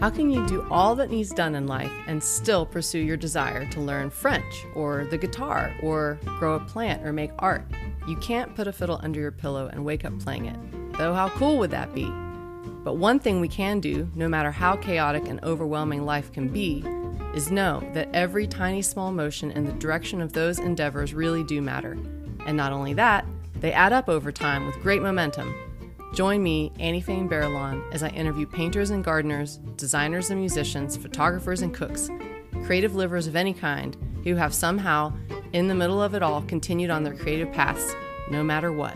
How can you do all that needs done in life and still pursue your desire to learn French or the guitar or grow a plant or make art? You can't put a fiddle under your pillow and wake up playing it, though how cool would that be? But one thing we can do, no matter how chaotic and overwhelming life can be, is know that every tiny small motion in the direction of those endeavors really do matter. And not only that, they add up over time with great momentum. Join me, Annie Fain Barralon, as I interview painters and gardeners, designers and musicians, photographers and cooks, creative livers of any kind who have somehow, in the middle of it all, continued on their creative paths, no matter what.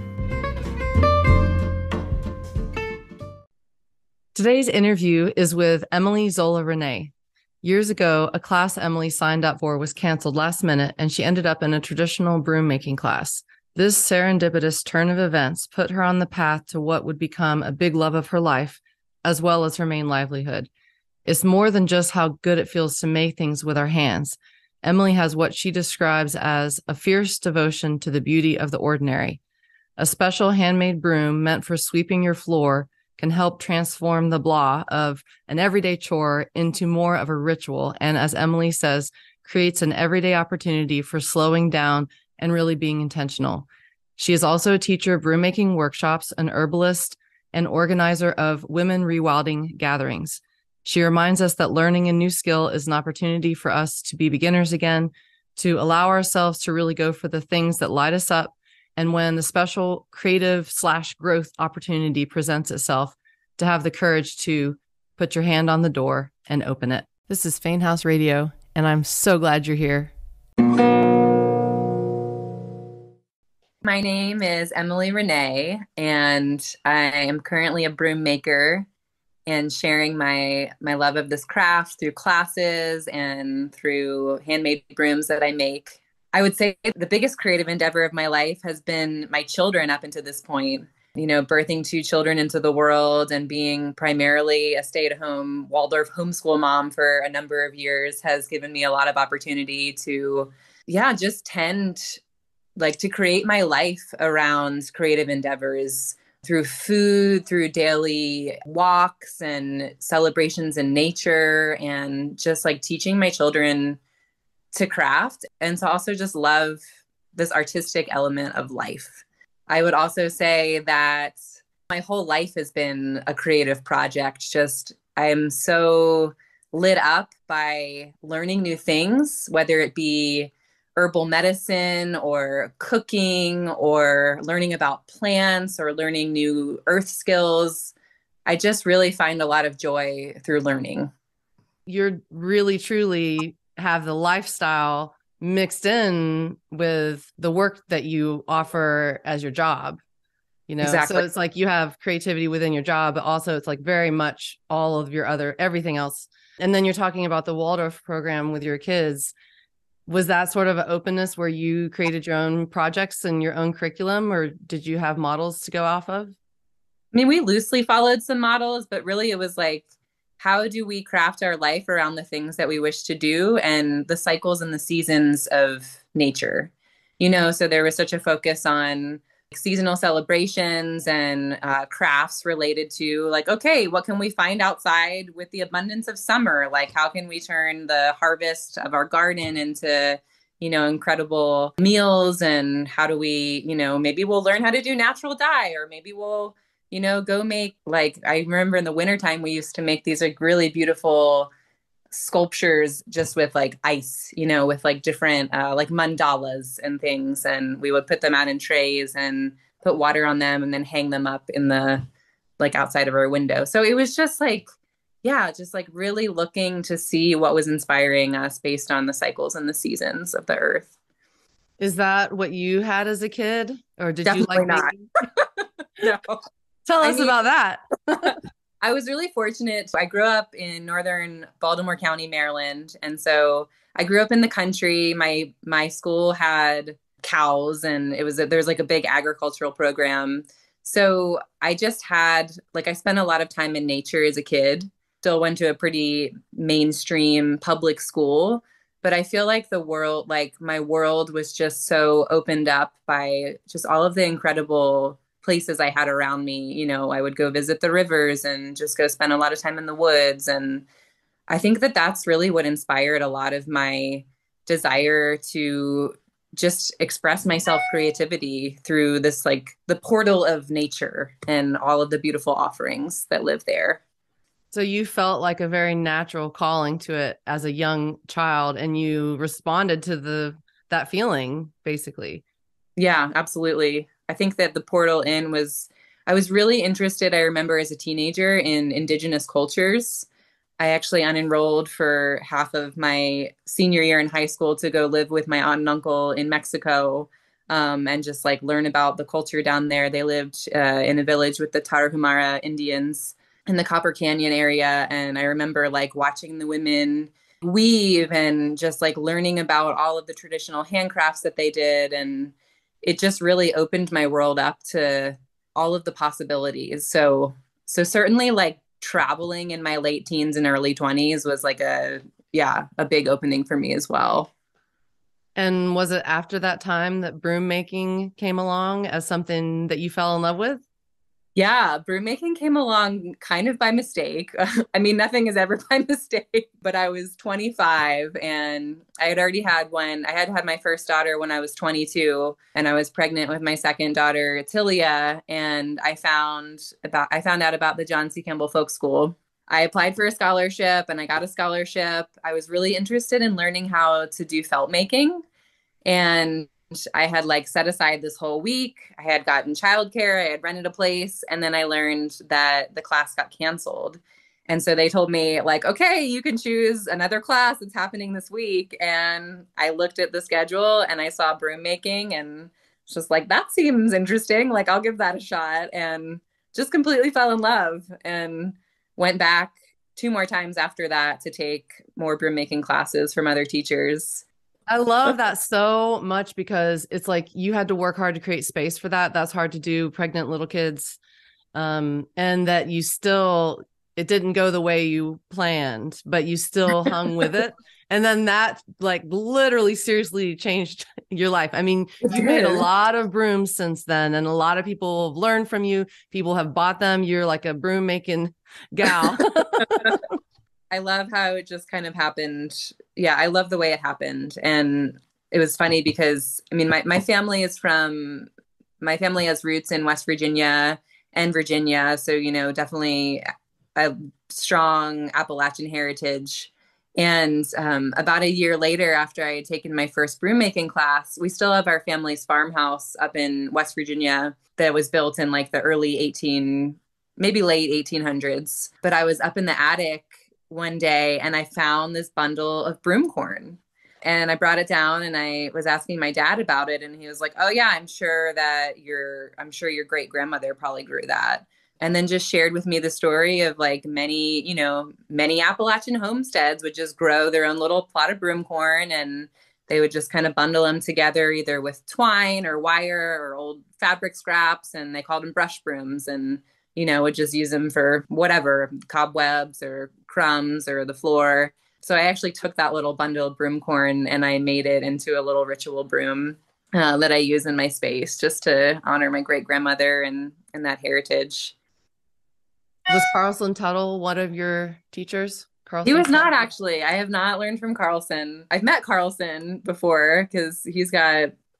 Today's interview is with Emileigh Zola-Rene. Years ago, a class Emileigh signed up for was canceled last minute, and she ended up in a traditional broom-making class. This serendipitous turn of events put her on the path to what would become a big love of her life, as well as her main livelihood. It's more than just how good it feels to make things with our hands. Emileigh has what she describes as a fierce devotion to the beauty of the ordinary. A special handmade broom meant for sweeping your floor can help transform the blah of an everyday chore into more of a ritual, and as Emileigh says, creates an everyday opportunity for slowing down and really being intentional. She is also a teacher of broom-making workshops, an herbalist, and organizer of women rewilding gatherings. She reminds us that learning a new skill is an opportunity for us to be beginners again, to allow ourselves to really go for the things that light us up, and when the special creative/growth opportunity presents itself, to have the courage to put your hand on the door and open it. This is Fain House Radio, and I'm so glad you're here. My name is Emileigh Rene, and I am currently a broom maker and sharing my love of this craft through classes and through handmade brooms that I make. I would say the biggest creative endeavor of my life has been my children up until this point. You know, birthing two children into the world and being primarily a stay-at-home Waldorf homeschool mom for a number of years has given me a lot of opportunity to, just to create my life around creative endeavors through food, through daily walks and celebrations in nature, and just like teaching my children to craft and to also just love this artistic element of life. I would also say that my whole life has been a creative project. Just I'm so lit up by learning new things, whether it be herbal medicine or cooking or learning about plants or learning new earth skills. I just really find a lot of joy through learning. You're really, truly have the lifestyle mixed in with the work that you offer as your job, you know? Exactly. So it's like you have creativity within your job, but also it's like very much all of your other, everything else. And then you're talking about the Waldorf program with your kids. Was that sort of an openness where you created your own projects and your own curriculum, or did you have models to go off of? I mean, we loosely followed some models, but really it was like, how do we craft our life around the things that we wish to do and the cycles and the seasons of nature? You know, so there was such a focus on seasonal celebrations and crafts related to like, okay, what can we find outside with the abundance of summer? Like, how can we turn the harvest of our garden into, you know, incredible meals? And how do we, you know, maybe we'll learn how to do natural dye, or maybe we'll, you know, go make, like, I remember in the wintertime, we used to make these like really beautiful sculptures just with like ice, you know, with like different like mandalas and things, and we would put them out in trays and put water on them and then hang them up in the like outside of our window. So it was just like, yeah, just like really looking to see what was inspiring us based on the cycles and the seasons of the earth. Is that what you had as a kid, or did Definitely you like not? No. Tell us about that. I was really fortunate. I grew up in northern Baltimore County, Maryland. And so I grew up in the country. My school had cows, and there was like a big agricultural program. So I just had, like, I spent a lot of time in nature as a kid. Still went to a pretty mainstream public school. But I feel like the world, like my world was just so opened up by just all of the incredible places I had around me. You know, I would go visit the rivers and just go spend a lot of time in the woods. And I think that that's really what inspired a lot of my desire to just express myself creativity through this, like, the portal of nature and all of the beautiful offerings that live there. So you felt like a very natural calling to it as a young child, and you responded to that feeling, basically. Yeah, absolutely. I think that the portal in was, I was really interested, I remember as a teenager, in indigenous cultures. I actually unenrolled for half of my senior year in high school to go live with my aunt and uncle in Mexico, and just like learn about the culture down there. They lived in a village with the Tarahumara Indians in the Copper Canyon area. And I remember like watching the women weave and just like learning about all of the traditional handcrafts that they did. And it just really opened my world up to all of the possibilities. So certainly like traveling in my late teens and early 20s was like a big opening for me as well. And was it after that time that broom making came along as something that you fell in love with? Yeah, broom making came along kind of by mistake. I mean, nothing is ever by mistake, but I was 25 and I had already had one. I had had my first daughter when I was 22, and I was pregnant with my second daughter, Tilia, and I found out about the John C. Campbell Folk School. I applied for a scholarship and I got a scholarship. I was really interested in learning how to do felt making, and I had like set aside this whole week. I had gotten childcare. I had rented a place. And then I learned that the class got canceled. And so they told me like, okay, you can choose another class. It's happening this week. And I looked at the schedule and I saw broom making and just like, that seems interesting. Like, I'll give that a shot. And just completely fell in love and went back 2 more times after that to take more broom making classes from other teachers. I love that so much because it's like you had to work hard to create space for that. That's hard to do, pregnant little kids. And that you still, it didn't go the way you planned, but you still hung with it. And then that like literally seriously changed your life. I mean, you made a lot of brooms since then, and a lot of people have learned from you. People have bought them. You're like a broom making gal. I love how it just kind of happened. Yeah, I love the way it happened. And it was funny because, I mean, my family has roots in West Virginia and Virginia. So, you know, definitely a strong Appalachian heritage. And about a year later, after I had taken my first broom making class, we still have our family's farmhouse up in West Virginia that was built in like the late 1800s. But I was up in the attic one day and I found this bundle of broom corn, and I brought it down and I was asking my dad about it, and he was like, oh yeah, I'm sure your great grandmother probably grew that. And then just shared with me the story of like many Appalachian homesteads would just grow their own little plot of broom corn, and they would just kind of bundle them together either with twine or wire or old fabric scraps, and they called them brush brooms, and you know, would just use them for whatever, cobwebs or crumbs or the floor. So I actually took that little bundled broom corn and I made it into a little ritual broom that I use in my space just to honor my great grandmother and that heritage. Was Carlson Tuttle one of your teachers? He was not, actually. I have not learned from Carlson. I've met Carlson before because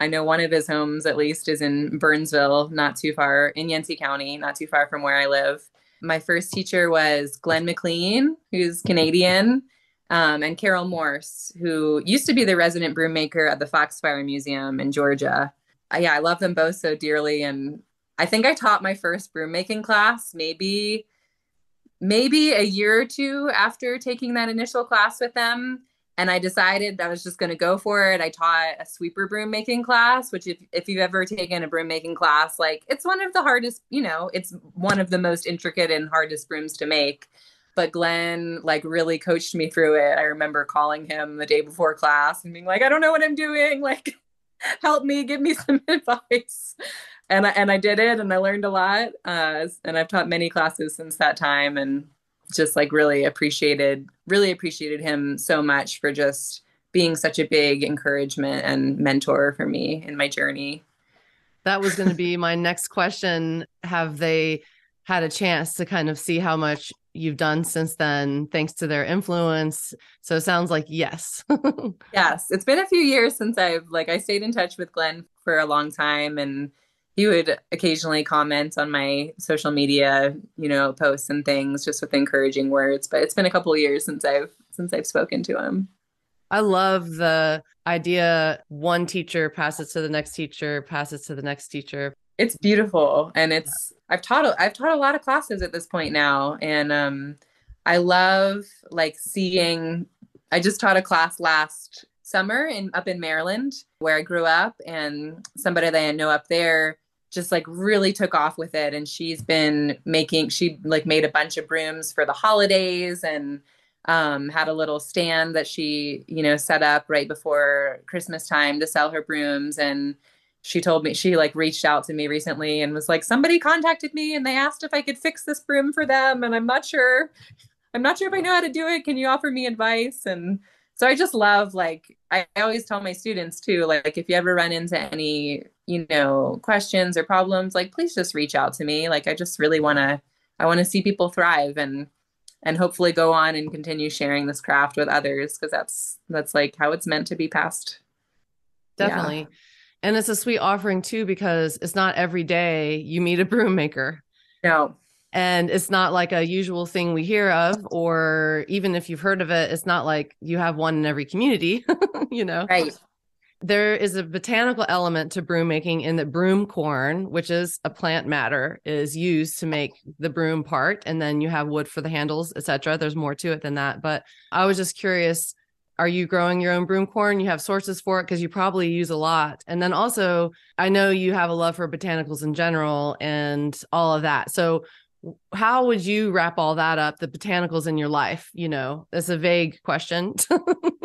I know one of his homes at least is in Burnsville, not too far, in Yancey County, not too far from where I live. My first teacher was Glenn McLean, who's Canadian, and Carol Morse, who used to be the resident broom maker at the Foxfire Museum in Georgia. I love them both so dearly. And I think I taught my first broom making class maybe a year or two after taking that initial class with them. And I decided that I was just going to go for it. I taught a sweeper broom making class, which if you've ever taken a broom making class, like it's one of the hardest, you know, it's one of the most intricate and hardest brooms to make. But Glenn like really coached me through it. I remember calling him the day before class and being like, I don't know what I'm doing. Like, help me, give me some advice. And I did it, and I learned a lot. And I've taught many classes since that time. And just like really appreciated him so much for just being such a big encouragement and mentor for me in my journey. That was going to be my next question. Have they had a chance to kind of see how much you've done since then, thanks to their influence? So it sounds like yes. Yes. It's been a few years since I stayed in touch with Glenn for a long time, and he would occasionally comment on my social media, posts and things just with encouraging words. But it's been a couple of years since I've spoken to him. I love the idea. One teacher passes to the next teacher, passes to the next teacher. It's beautiful. And I've taught a lot of classes at this point now. And I love I just taught a class last summer up in Maryland where I grew up, and somebody that I know up there just really took off with it. And she's been made a bunch of brooms for the holidays, and had a little stand that she, set up right before Christmas time to sell her brooms. And she told me, she reached out to me recently and was like, somebody contacted me and they asked if I could fix this broom for them. And I'm not sure if I know how to do it. Can you offer me advice? And so I just love, I always tell my students too, if you ever run into any, questions or problems, please just reach out to me. I just really I want to see people thrive and hopefully go on and continue sharing this craft with others. Cause that's how it's meant to be passed. Definitely. Yeah. And it's a sweet offering too, because it's not every day you meet a broom maker. No. And it's not a usual thing we hear of, or even if you've heard of it, it's not you have one in every community, Right. There is a botanical element to broom making in that broom corn, which is a plant matter, is used to make the broom part. And then you have wood for the handles, et cetera. There's more to it than that. But I was just curious, are you growing your own broom corn? You have sources for it, because you probably use a lot. And then also, I know you have a love for botanicals in general and all of that. So how would you wrap all that up, the botanicals in your life? That's a vague question.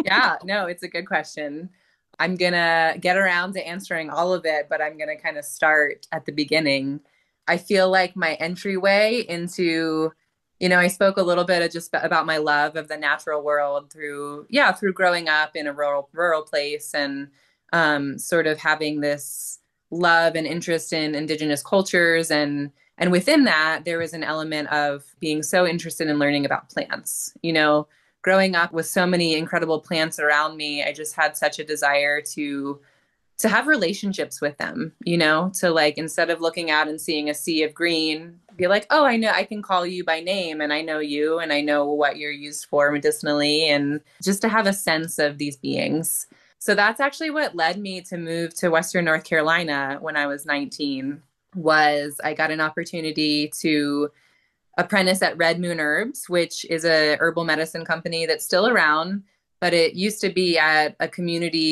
Yeah, no, it's a good question. I'm going to get around to answering all of it, but I'm going to kind of start at the beginning. I feel like my entryway into, I spoke a little bit about my love of the natural world through growing up in a rural place, and sort of having this love and interest in indigenous cultures. And within that, there was an element of being so interested in learning about plants, Growing up with so many incredible plants around me, I just had such a desire to have relationships with them, to instead of looking out and seeing a sea of green, be like, oh, I know, I can call you by name, and I know you, and I know what you're used for medicinally, and just to have a sense of these beings. So that's actually what led me to move to Western North Carolina when I was 19, was I got an opportunity to apprentice at Red Moon Herbs, which is a herbal medicine company that's still around, but it used to be at a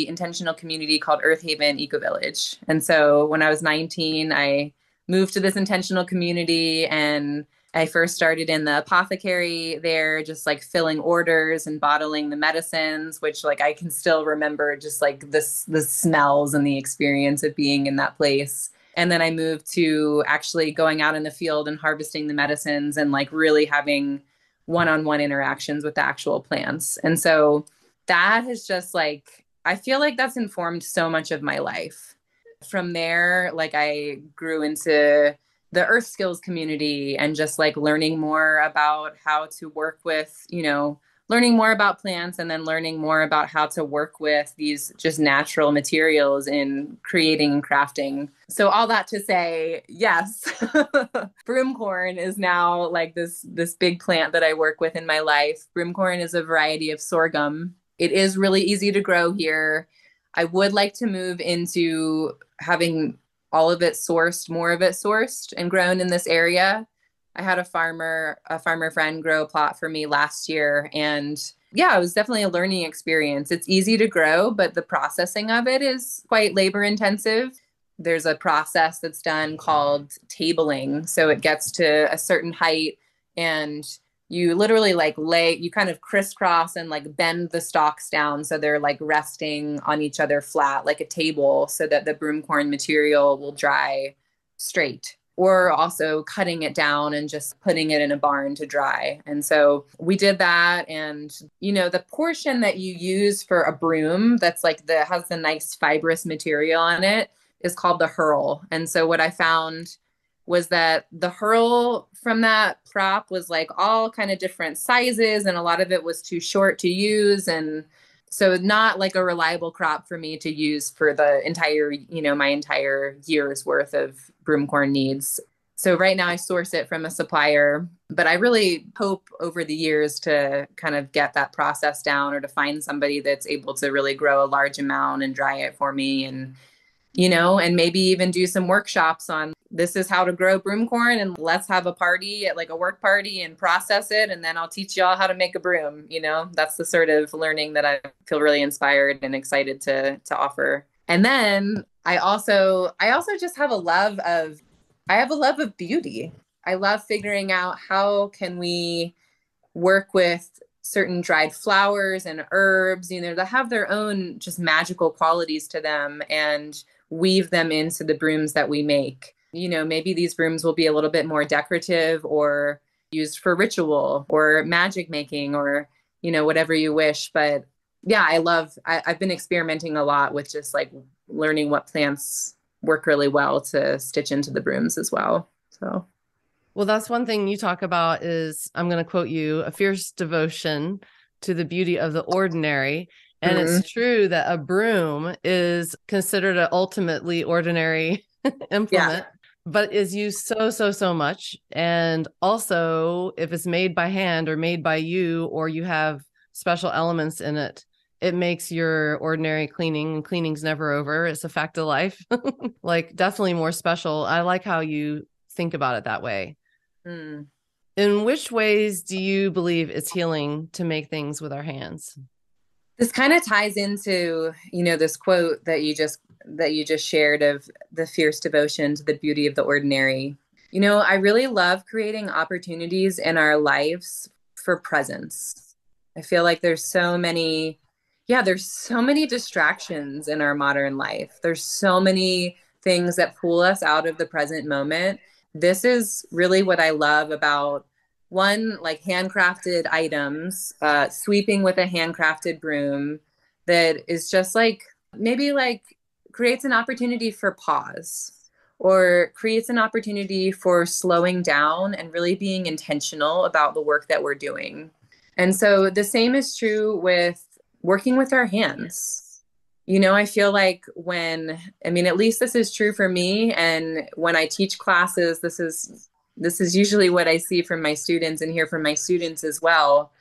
intentional community called Earthaven Ecovillage. And so when I was 19, I moved to this intentional community, and I first started in the apothecary there, just filling orders and bottling the medicines, which I can still remember just the smells and the experience of being in that place. And then I moved to actually going out in the field and harvesting the medicines and really having one-on-one interactions with the actual plants. And so that has just I feel like that's informed so much of my life. From there, I grew into the earth skills community and just learning more about how to work with, learning more about plants, and then learning more about how to work with these just natural materials in creating and crafting. So all that to say, yes, broomcorn is now this big plant that I work with in my life. Broomcorn is a variety of sorghum. It is really easy to grow here. I would like to move into having more of it sourced and grown in this area. I had a farmer friend grow a plot for me last year. And yeah, it was definitely a learning experience. It's easy to grow, but the processing of it is quite labor intensive. There's a process that's done called tabling. So it gets to a certain height and you literally you kind of crisscross and bend the stalks down. So they're resting on each other flat, like a table, so that the broomcorn material will dry straight. Or also cutting it down and just putting it in a barn to dry. And so we did that. And, the portion that you use for a broom that's has the nice fibrous material on it is called the hurl. And so what I found was that the hurl from that prop was like all kind of different sizes, and a lot of it was too short to use. And so not like a reliable crop for me to use for the entire, you know, my entire year's worth of broomcorn needs. So right now I source it from a supplier, but I really hope over the years to kind of get that process down, or to find somebody that's able to really grow a large amount and dry it for me, and, you know, and maybe even do some workshops on this is how to grow broomcorn, and let's have a party at like a work party and process it. And then I'll teach y'all how to make a broom. You know, that's the sort of learning that I feel really inspired and excited to offer. And then I also just have a love of, I have a love of beauty. I love figuring out how can we work with certain dried flowers and herbs, you know, that have their own just magical qualities to them, and weave them into the brooms that we make. You know, maybe these brooms will be a little bit more decorative or used for ritual or magic making, or, you know, whatever you wish. But yeah, I've been experimenting a lot with just like learning what plants work really well to stitch into the brooms as well. So, well, that's one thing you talk about is, I'm going to quote you, a fierce devotion to the beauty of the ordinary. And It's true that a broom is considered an ultimately ordinary implement, but is used so much. And also if it's made by hand or made by you, or you have special elements in it, it makes your ordinary cleaning, and cleaning's never over, it's a fact of life, like definitely more special. I like how you think about it that way. Mm. In which ways do you believe it's healing to make things with our hands? This kind of ties into, you know, this quote that you just shared of the fierce devotion to the beauty of the ordinary. You know, I really love creating opportunities in our lives for presence. I feel like there's so many distractions in our modern life. There's so many things that pull us out of the present moment. This is really what I love about, one, like handcrafted items, sweeping with a handcrafted broom, that is just like, maybe like creates an opportunity for pause, or creates an opportunity for slowing down and really being intentional about the work that we're doing. And so the same is true with working with our hands. You know, I feel like at least this is true for me. And when I teach classes, this is usually what I see from my students and hear from my students as well.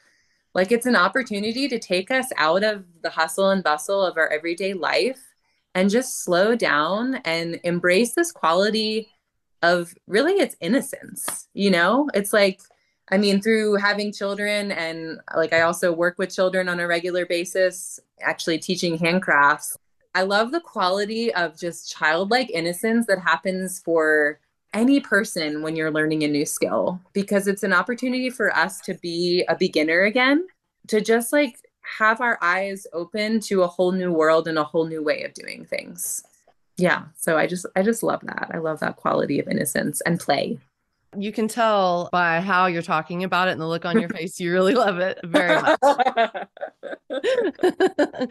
Like, it's an opportunity to take us out of the hustle and bustle of our everyday life and just slow down and embrace this quality of, really, it's innocence. You know, it's like, I mean, through having children, and like I also work with children on a regular basis, actually teaching handcrafts, I love the quality of just childlike innocence that happens for any person when you're learning a new skill, because it's an opportunity for us to be a beginner again, to just like have our eyes open to a whole new world and a whole new way of doing things. Yeah. So I just love that. I love that quality of innocence and play. You can tell by how you're talking about it and the look on your face. You really love it very much. But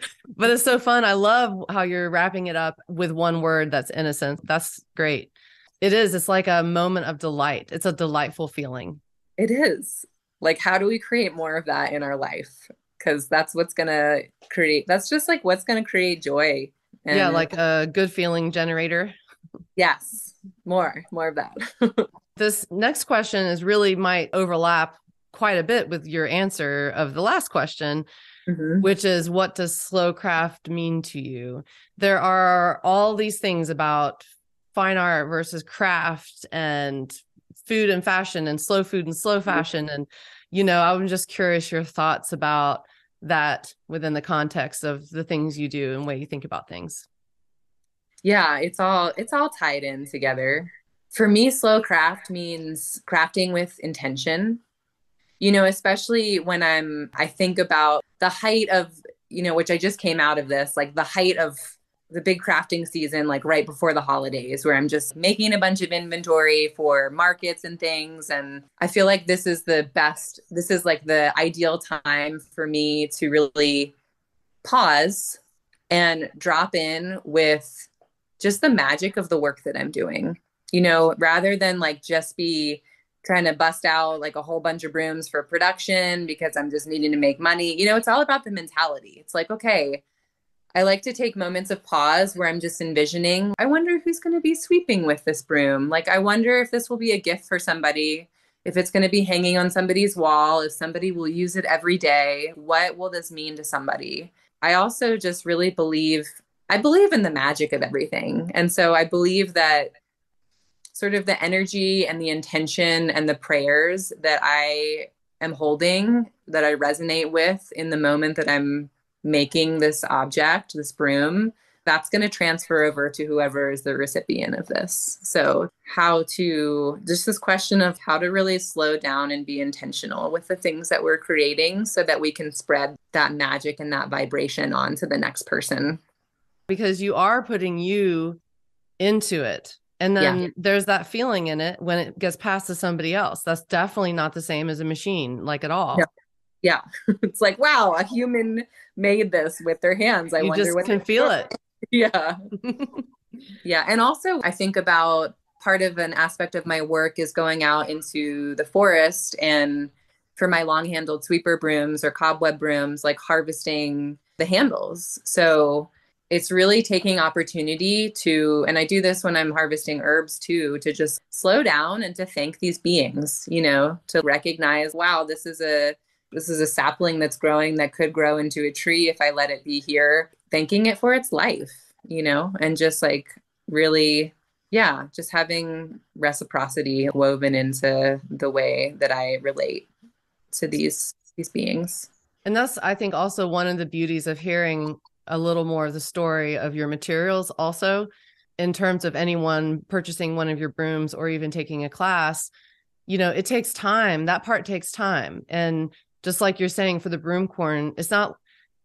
it's so fun. I love how you're wrapping it up with one word, that's innocent. That's great. It is. It's like a moment of delight. It's a delightful feeling. It is. Like, how do we create more of that in our life? Because what's going to create joy. And yeah, like a good feeling generator. Yes. More of that. This next question is really might overlap quite a bit with your answer of the last question, which is, what does slow craft mean to you? There are all these things about fine art versus craft and food and fashion and slow food and slow fashion. And, you know, I'm just curious your thoughts about that within the context of the things you do and way you think about things. Yeah, it's all tied in together. For me, slow craft means crafting with intention. You know, especially when I think about the height of, you know, which I just came out of this, like the height of the big crafting season, like right before the holidays, where I'm just making a bunch of inventory for markets and things. And I feel like this is like the ideal time for me to really pause and drop in with just the magic of the work that I'm doing, you know, rather than like just be trying to bust out like a whole bunch of brooms for production because I'm just needing to make money. You know, it's all about the mentality. It's like, okay, I like to take moments of pause where I'm just envisioning, I wonder who's going to be sweeping with this broom. Like, I wonder if this will be a gift for somebody, if it's going to be hanging on somebody's wall, if somebody will use it every day. What will this mean to somebody? I also just really believe in the magic of everything. And so I believe that sort of the energy and the intention and the prayers that I am holding, that I resonate with in the moment that I'm making this object, this broom, that's going to transfer over to whoever is the recipient of this. So just this question of how to really slow down and be intentional with the things that we're creating so that we can spread that magic and that vibration on to the next person. Because you are putting you into it. And then there's that feeling in it when it gets passed to somebody else. That's definitely not the same as a machine, like at all. No. Yeah. It's like, wow, a human made this with their hands. I wonder what they can feel it. Yeah. Yeah. And also I think about part of an aspect of my work is going out into the forest, and for my long-handled sweeper brooms or cobweb brooms, like harvesting the handles. So it's really taking opportunity to, and I do this when I'm harvesting herbs too, to just slow down and to thank these beings, you know, to recognize, wow, this is a sapling that's growing that could grow into a tree if I let it be here, thanking it for its life, you know, and just like really, yeah, just having reciprocity woven into the way that I relate to these beings. And that's, I think, also one of the beauties of hearing a little more of the story of your materials also, in terms of anyone purchasing one of your brooms or even taking a class. You know, it takes time. That part takes time. And just like you're saying for the broom corn, it's not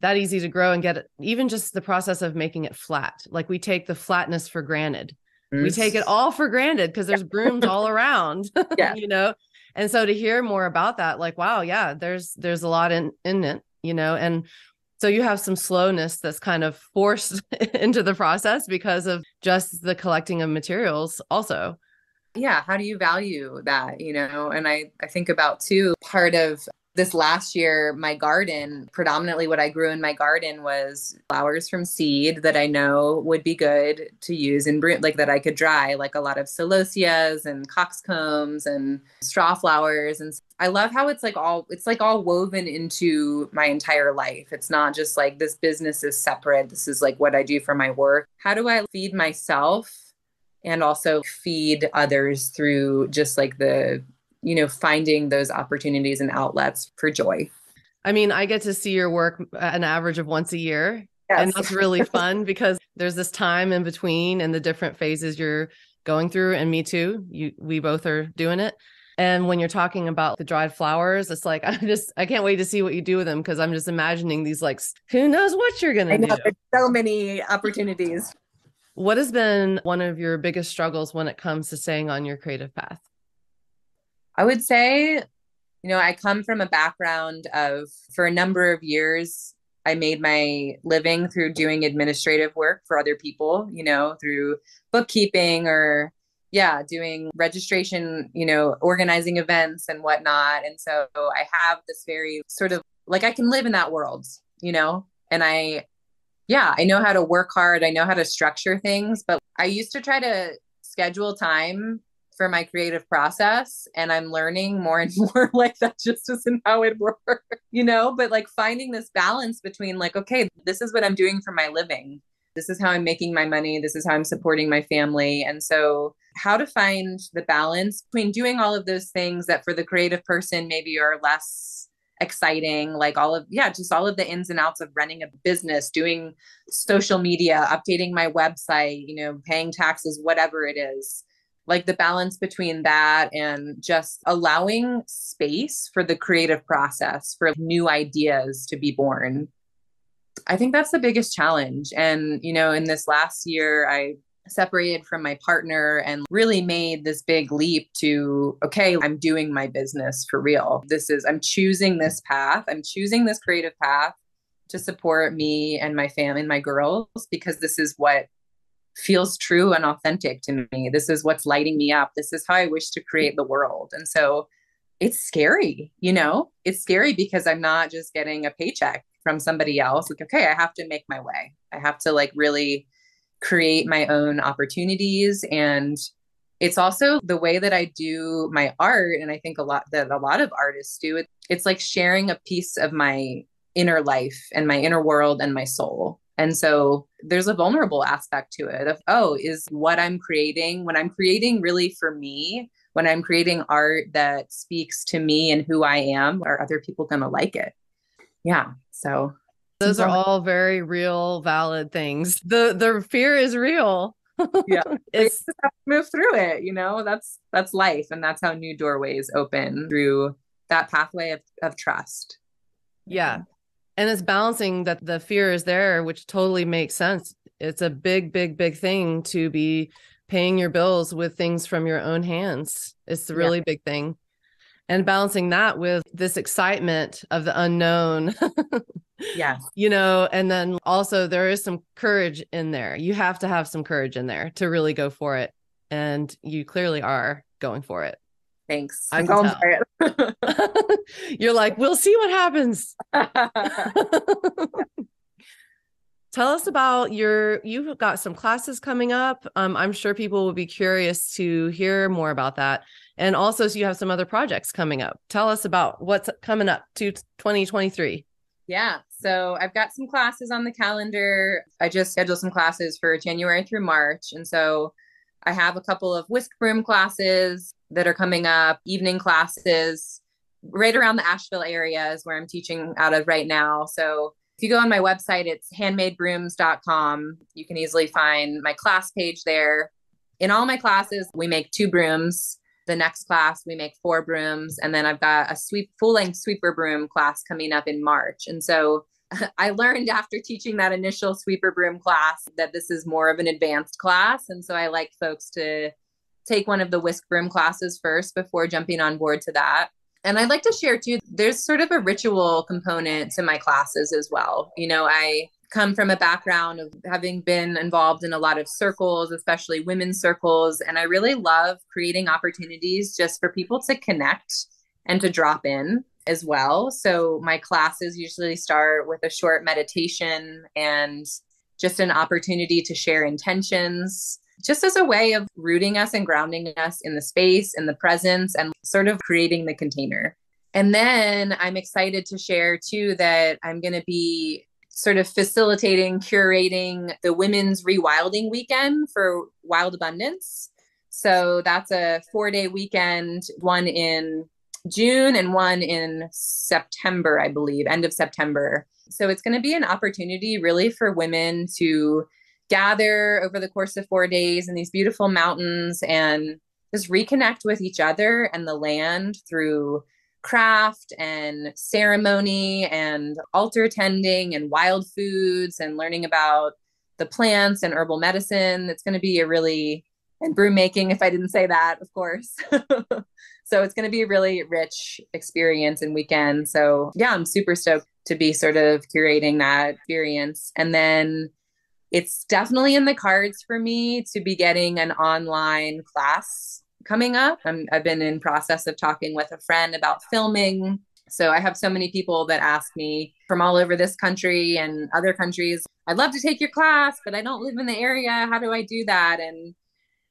that easy to grow and get it, even just the process of making it flat. Like we take the flatness for granted. Yes. We take it all for granted because there's brooms all around, you know? And so to hear more about that, like, wow, yeah, there's a lot in it, you know? And so you have some slowness that's kind of forced into the process because of just the collecting of materials also. Yeah. How do you value that? You know, and I think about too, part of this last year, my garden, predominantly what I grew in my garden was flowers from seed that I know would be good to use in broom, like that I could dry, like a lot of celosias and coxcombs and straw flowers. And I love how it's like all woven into my entire life. It's not just like this business is separate. This is like what I do for my work. How do I feed myself and also feed others through just like the, you know, finding those opportunities and outlets for joy? I mean, I get to see your work an average of once a year. Yes. And that's really fun because there's this time in between and the different phases you're going through. And me too, we both are doing it. And when you're talking about the dried flowers, it's like, I can't wait to see what you do with them. Cause I'm just imagining these, like, who knows what you're going to do. There's so many opportunities. What has been one of your biggest struggles when it comes to staying on your creative path? I would say, you know, I come from a background of, for a number of years, I made my living through doing administrative work for other people, you know, through bookkeeping or doing registration, you know, organizing events and whatnot. And so I have this very sort of like, I can live in that world, you know, and I know how to work hard. I know how to structure things, but I used to try to schedule time for my creative process. And I'm learning more and more like that just isn't how it works, you know, but like finding this balance between like, okay, this is what I'm doing for my living. This is how I'm making my money. This is how I'm supporting my family. And so how to find the balance between doing all of those things that for the creative person maybe are less exciting, like all of the ins and outs of running a business, doing social media, updating my website, you know, paying taxes, whatever it is, like the balance between that and just allowing space for the creative process, for new ideas to be born. I think that's the biggest challenge. And, you know, in this last year, I separated from my partner and really made this big leap to, okay, I'm doing my business for real. I'm choosing this path. I'm choosing this creative path to support me and my family and my girls, because this is what feels true and authentic to me. This is what's lighting me up. This is how I wish to create the world. And so it's scary, you know, it's scary because I'm not just getting a paycheck from somebody else. Like, okay, I have to make my way. I have to like really create my own opportunities. And it's also the way that I do my art. And I think a lot of artists do it. It's like sharing a piece of my inner life and my inner world and my soul. And so there's a vulnerable aspect to it of, is what I'm creating, when I'm creating really for me, when I'm creating art that speaks to me and who I am, are other people going to like it? Yeah. So those are all very real, valid things. The fear is real. Yeah. It's just have to move through it. You know, that's life. And that's how new doorways open, through that pathway of trust. Yeah. And it's balancing that the fear is there, which totally makes sense. It's a big, big, big thing to be paying your bills with things from your own hands. It's a really big thing. And balancing that with this excitement of the unknown. Yeah. You know, and then also there is some courage in there. You have to have some courage in there to really go for it. And you clearly are going for it. Thanks. I'm going for it. You're like, we'll see what happens. Tell us about you've got some classes coming up. I'm sure people will be curious to hear more about that. And also, so you have some other projects coming up. Tell us about what's coming up to 2023. Yeah. So I've got some classes on the calendar. I just scheduled some classes for January through March. And so I have a couple of whisk broom classes that are coming up, evening classes right around the Asheville area is where I'm teaching out of right now. So if you go on my website, it's handmadebrooms.com. You can easily find my class page there. In all my classes, we make 2 brooms. The next class, we make 4 brooms. And then I've got a full-length sweeper broom class coming up in March. And so I learned after teaching that initial sweeper broom class that this is more of an advanced class. And so I like folks to take one of the whisk broom classes first before jumping on board to that. And I'd like to share too, there's sort of a ritual component to my classes as well. You know, I come from a background of having been involved in a lot of circles, especially women's circles. And I really love creating opportunities just for people to connect and to drop in as well. So my classes usually start with a short meditation and just an opportunity to share intentions, just as a way of rooting us and grounding us in the space, in the presence, and sort of creating the container. And then I'm excited to share too that I'm going to be sort of facilitating, curating the Women's Rewilding Weekend for Wild Abundance. So that's a 4-day weekend, one in June and one in September, I believe, end of September. So it's going to be an opportunity really for women to gather over the course of 4 days in these beautiful mountains and just reconnect with each other and the land through craft and ceremony and altar tending and wild foods and learning about the plants and herbal medicine. It's going to be and brew making, if I didn't say that, of course. So it's going to be a really rich experience and weekend. So yeah, I'm super stoked to be sort of curating that experience. And then it's definitely in the cards for me to be getting an online class coming up. I've been in process of talking with a friend about filming. So I have so many people that ask me from all over this country and other countries, I'd love to take your class, but I don't live in the area. How do I do that? And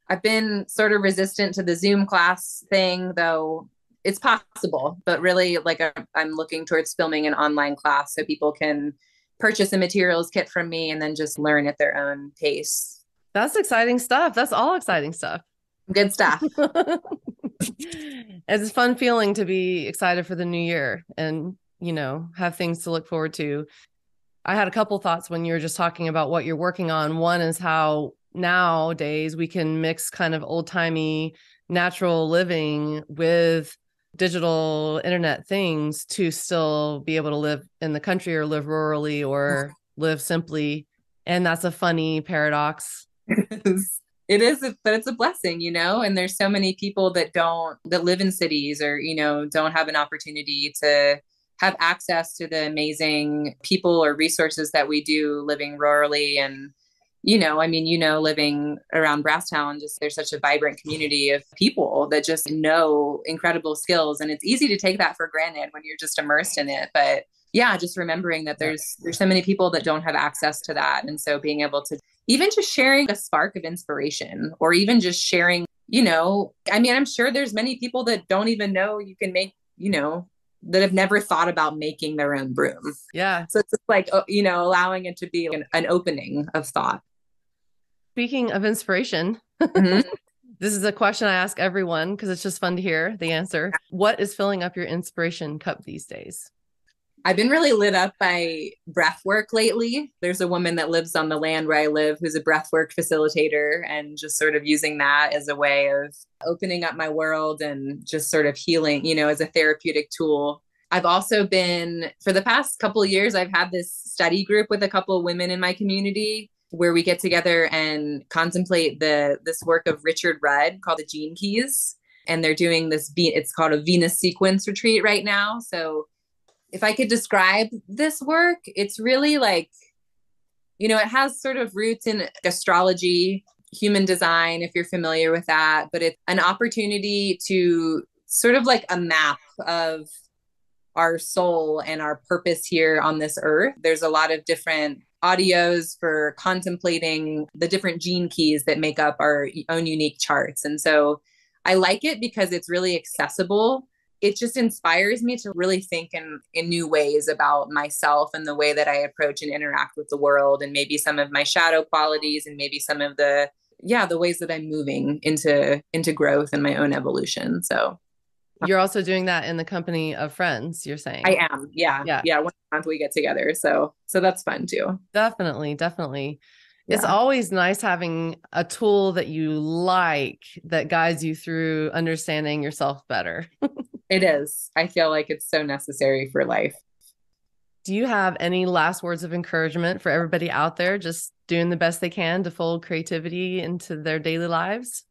I've been sort of resistant to the Zoom class thing, though it's possible, but really I'm looking towards filming an online class so people can purchase a materials kit from me and then just learn at their own pace. That's exciting stuff. That's all exciting stuff. Good stuff. It's a fun feeling to be excited for the new year and, you know, have things to look forward to. I had a couple thoughts when you were just talking about what you're working on. One is how nowadays we can mix kind of old-timey natural living with digital internet things to still be able to live in the country or live rurally or live simply. And that's a funny paradox. It is, but it's a blessing, you know, and there's so many people that live in cities or, you know, don't have an opportunity to have access to the amazing people or resources that we do living rurally. And living around Brasstown, just there's such a vibrant community of people that just know incredible skills. And it's easy to take that for granted when you're just immersed in it. But yeah, just remembering that there's so many people that don't have access to that. And so being able to even just sharing a spark of inspiration, or even just sharing, I'm sure there's many people that don't even know you can make, that have never thought about making their own broom. Yeah. So it's just like, allowing it to be an opening of thought. Speaking of inspiration, mm-hmm. This is a question I ask everyone because it's just fun to hear the answer. What is filling up your inspiration cup these days? I've been really lit up by breath work lately. There's a woman that lives on the land where I live who's a breath work facilitator, and just sort of using that as a way of opening up my world and just sort of healing, as a therapeutic tool. I've also been, for the past couple of years, I've had this study group with a couple of women in my community where we get together and contemplate this work of Richard Rudd called the Gene Keys. And they're doing this, it's called a Venus sequence retreat right now. So if I could describe this work, it's really like, it has sort of roots in astrology, human design, if you're familiar with that, but it's an opportunity to sort of like a map of our soul and our purpose here on this earth. There's a lot of different audios for contemplating the different gene keys that make up our own unique charts. And so I like it because it's really accessible. It just inspires me to really think in new ways about myself and the way that I approach and interact with the world, and maybe some of my shadow qualities, and maybe some of the ways that I'm moving into growth and my own evolution. So you're also doing that in the company of friends, you're saying? I am. Yeah. Yeah. Once a month we get together. So that's fun too. Definitely. Yeah. It's always nice having a tool that you like that guides you through understanding yourself better. It is. I feel like it's so necessary for life. Do you have any last words of encouragement for everybody out there just doing the best they can to fold creativity into their daily lives?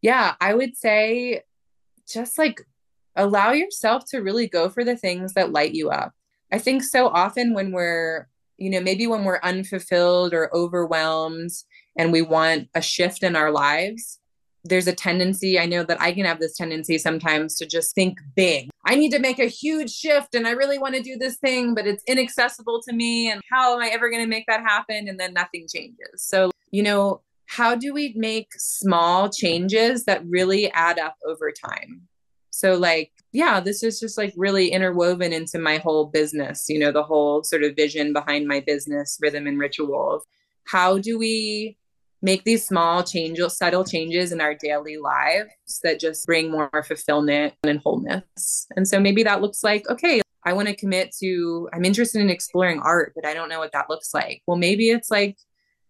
Yeah, I would say just like allow yourself to really go for the things that light you up. I think so often when we're, maybe when we're unfulfilled or overwhelmed and we want a shift in our lives, there's a tendency, I know that I can have this tendency sometimes to just think big. I need to make a huge shift and I really want to do this thing, but it's inaccessible to me. And how am I ever going to make that happen? And then nothing changes. So, how do we make small changes that really add up over time? So this is just like really interwoven into my whole business, the whole sort of vision behind my business, Rhythm and Ritual. How do we make these small changes, subtle changes in our daily lives that just bring more fulfillment and wholeness? And so maybe that looks like, okay, I want to commit to, I'm interested in exploring art, but I don't know what that looks like. Well, maybe it's like,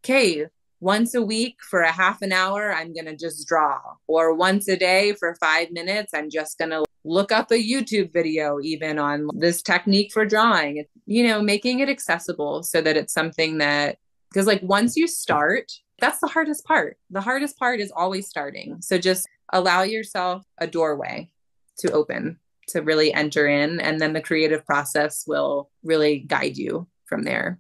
okay, once a week for a half an hour, I'm going to just draw, or once a day for 5 minutes, I'm just going to look up a YouTube video even on this technique for drawing, making it accessible so that it's something that, because once you start, that's the hardest part. The hardest part is always starting. So just allow yourself a doorway to open, to really enter in, and then the creative process will really guide you from there.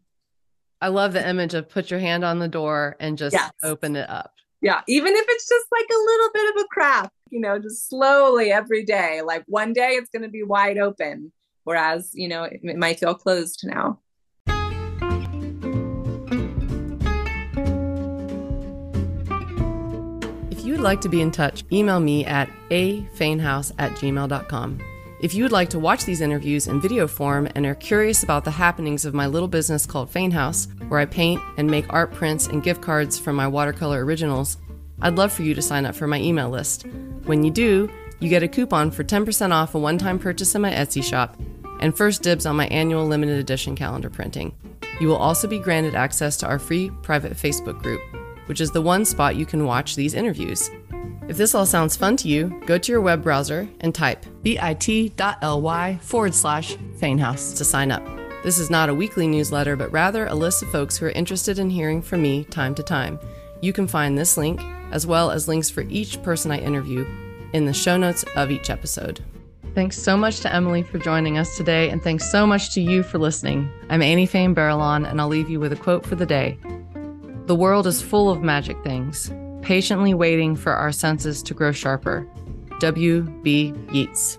I love the image of put your hand on the door and just open it up. Yeah. Even if it's just like a little bit of a crack, just slowly every day, like one day it's going to be wide open, whereas, it might feel closed now. If you'd like to be in touch, email me at afainhouse@gmail.com. If you would like to watch these interviews in video form and are curious about the happenings of my little business called Fain House, where I paint and make art prints and gift cards from my watercolor originals, I'd love for you to sign up for my email list. When you do, you get a coupon for 10% off a one-time purchase in my Etsy shop and first dibs on my annual limited edition calendar printing. You will also be granted access to our free private Facebook group, which is the one spot you can watch these interviews. If this all sounds fun to you, go to your web browser and type bit.ly/Fain House to sign up. This is not a weekly newsletter, but rather a list of folks who are interested in hearing from me time to time. You can find this link, as well as links for each person I interview, in the show notes of each episode. Thanks so much to Emileigh for joining us today, and thanks so much to you for listening. I'm Annie Fain Barralon, and I'll leave you with a quote for the day. The world is full of magic things, patiently waiting for our senses to grow sharper. W.B. Yeats.